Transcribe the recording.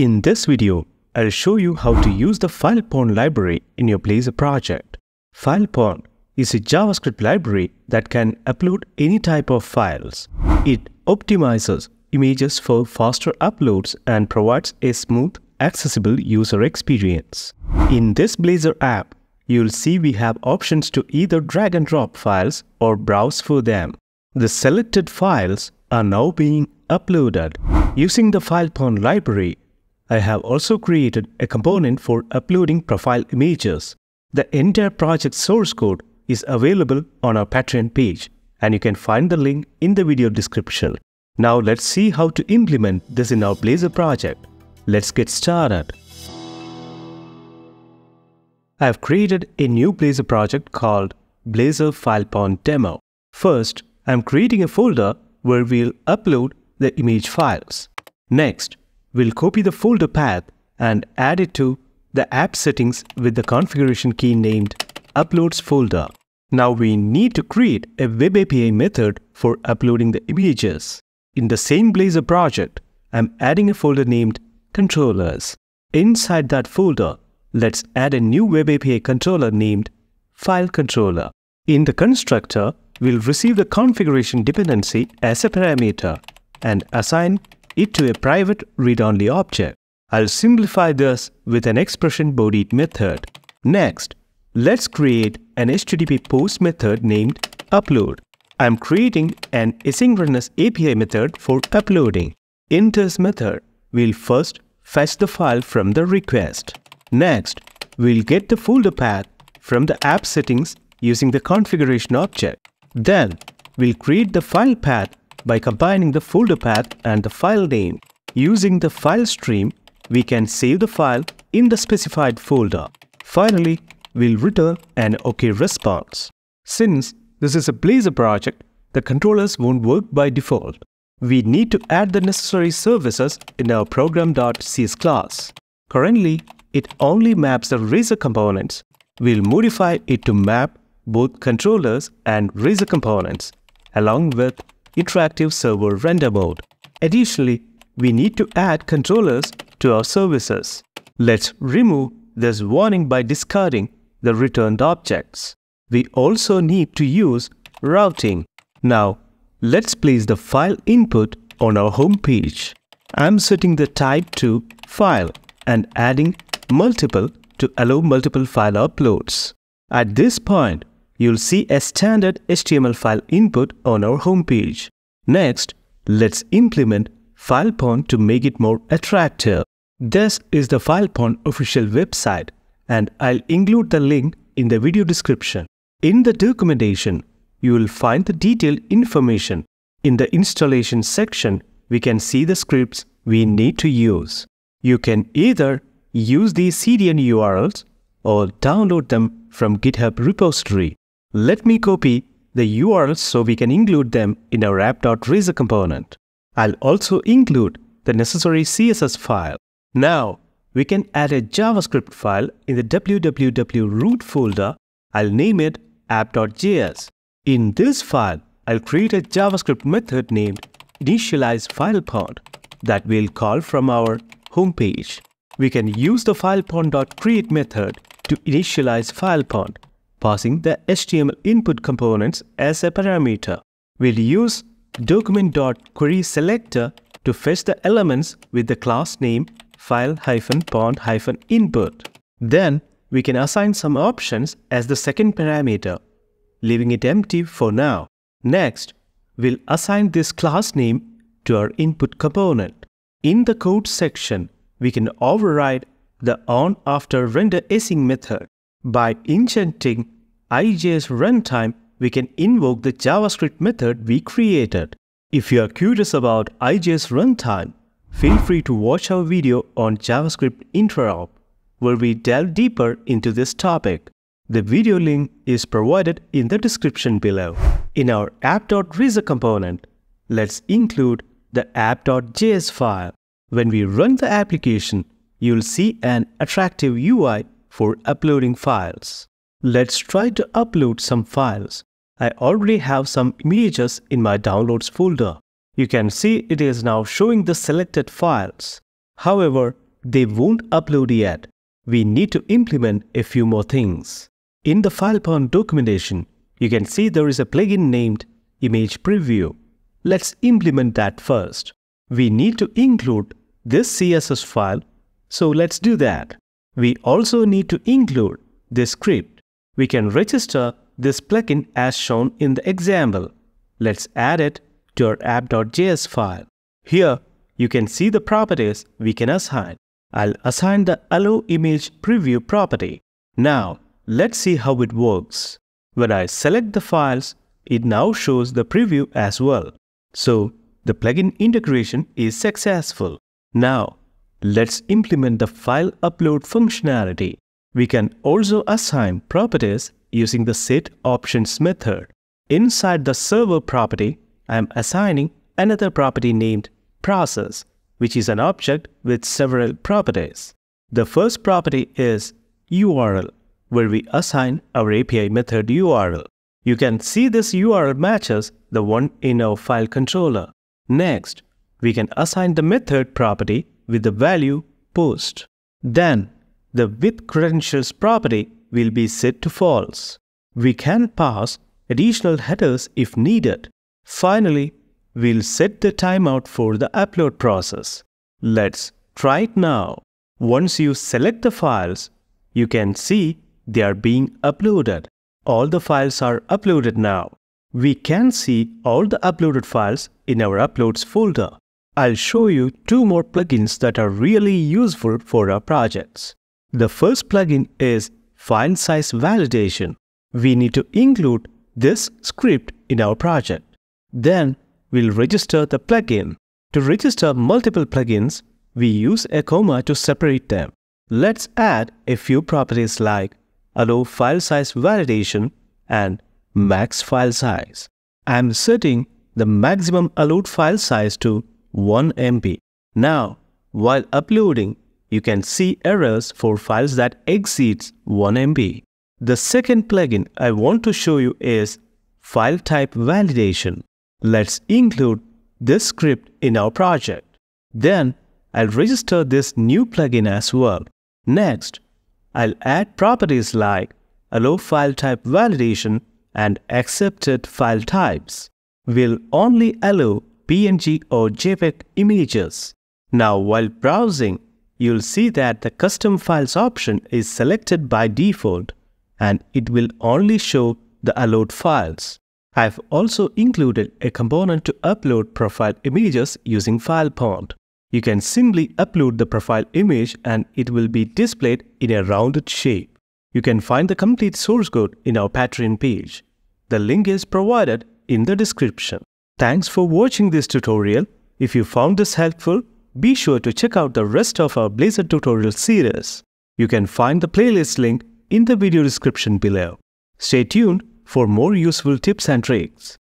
In this video, I'll show you how to use the FilePond library in your Blazor project. FilePond is a JavaScript library that can upload any type of files. It optimizes images for faster uploads and provides a smooth, accessible user experience. In this Blazor app, you'll see we have options to either drag and drop files or browse for them. The selected files are now being uploaded. Using the FilePond library, I have also created a component for uploading profile images. The entire project source code is available on our Patreon page, and you can find the link in the video description. Now let's see how to implement this in our Blazor project. Let's get started. I have created a new Blazor project called Blazor FilePond Demo. First, I am creating a folder where we'll upload the image files. Next, we'll copy the folder path and add it to the app settings with the configuration key named Uploads folder. Now we need to create a web API method for uploading the images. In the same Blazor project, I'm adding a folder named Controllers. Inside that folder, let's add a new web API controller named FileController. In the constructor, we'll receive the configuration dependency as a parameter and assign it to a private read-only object. I'll simplify this with an expression bodied method. Next, let's create an HTTP post method named upload. I'm creating an asynchronous API method for uploading. In this method, we'll first fetch the file from the request. Next, we'll get the folder path from the app settings using the configuration object. Then, we'll create the file path by combining the folder path and the file name. Using the file stream, we can save the file in the specified folder. Finally, we'll return an OK response. Since this is a Blazor project, the controllers won't work by default. We need to add the necessary services in our program.cs class. Currently, it only maps the Razor components. We'll modify it to map both controllers and Razor components, along with interactive server render mode. Additionally, we need to add controllers to our services. Let's remove this warning by discarding the returned objects. We also need to use routing. Now, let's place the file input on our home page. I'm setting the type to file and adding multiple to allow multiple file uploads. At this point, you'll see a standard HTML file input on our home page. Next, let's implement FilePond to make it more attractive. This is the FilePond official website, and I'll include the link in the video description. In the documentation, you will find the detailed information. In the installation section, we can see the scripts we need to use. You can either use these CDN URLs or download them from GitHub repository. Let me copy the URLs so we can include them in our app.razor component. I'll also include the necessary CSS file. Now, we can add a JavaScript file in the www root folder. I'll name it app.js. In this file, I'll create a JavaScript method named initializeFilePond that we'll call from our homepage. We can use the FilePond.create method to initialize FilePond, passing the HTML input components as a parameter. We'll use document.querySelector to fetch the elements with the class name file-pond-input. Then, we can assign some options as the second parameter, leaving it empty for now. Next, we'll assign this class name to our input component. In the code section, we can override the OnAfterRenderAsync method. By injecting IJSRuntime, we can invoke the JavaScript method we created. If you are curious about IJSRuntime, feel free to watch our video on JavaScript interop, where we delve deeper into this topic. The video link is provided in the description below. In our app.razor component, let's include the app.js file. When we run the application, you'll see an attractive UI for uploading files. Let's try to upload some files. I already have some images in my downloads folder. You can see it is now showing the selected files. However, they won't upload yet. We need to implement a few more things. In the FilePond documentation, you can see there is a plugin named Image Preview. Let's implement that first. We need to include this CSS file, so let's do that. We also need to include this script. We can register this plugin as shown in the example. Let's add it to our app.js file. Here, you can see the properties we can assign. I'll assign the Allow Image Preview property. Now, let's see how it works. When I select the files, it now shows the preview as well. So, the plugin integration is successful. Now, let's implement the file upload functionality. We can also assign properties using the setOptions method. Inside the server property, I am assigning another property named process, which is an object with several properties. The first property is URL, where we assign our API method URL. You can see this URL matches the one in our file controller. Next, we can assign the method property with the value post. Then, the with credentials property will be set to false. We can pass additional headers if needed. Finally, we'll set the timeout for the upload process. Let's try it now. Once you select the files, you can see they are being uploaded. All the files are uploaded now. We can see all the uploaded files in our Uploads folder. I'll show you two more plugins that are really useful for our projects. The first plugin is File Size Validation. We need to include this script in our project. Then, we'll register the plugin. To register multiple plugins, we use a comma to separate them. Let's add a few properties like Allow File Size Validation and Max File Size. I'm setting the maximum allowed file size to 1 MB. Now, while uploading, you can see errors for files that exceeds 1 MB. The second plugin I want to show you is File Type Validation. Let's include this script in our project. Then, I'll register this new plugin as well. Next, I'll add properties like Allow File Type Validation and Accepted File Types. We'll only allow PNG or JPEG images. Now, while browsing, you'll see that the Custom Files option is selected by default and it will only show the allowed files. I've also included a component to upload profile images using FilePond. You can simply upload the profile image and it will be displayed in a rounded shape. You can find the complete source code in our Patreon page. The link is provided in the description. Thanks for watching this tutorial. If you found this helpful, be sure to check out the rest of our Blazor tutorial series. You can find the playlist link in the video description below. Stay tuned for more useful tips and tricks.